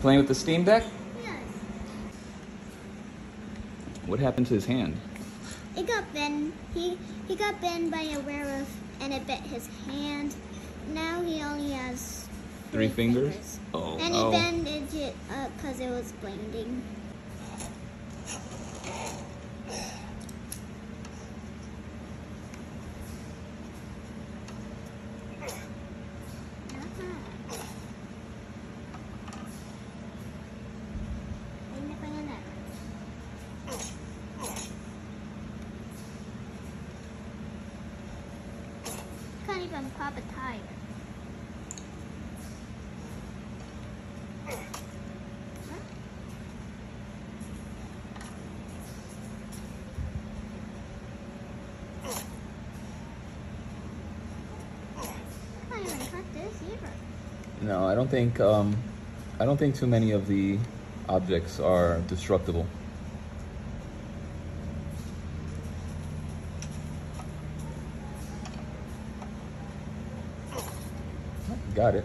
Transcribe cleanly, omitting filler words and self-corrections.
Playing with the Steam Deck? Yes. What happened to his hand? It got bitten. He got bitten by a werewolf and it bit his hand. Now he only has three fingers. Oh. And he bandaged it up because it was bleeding. Can't even pop a tire. I can't even cut this either. No, I don't think too many of the objects are destructible. Got it.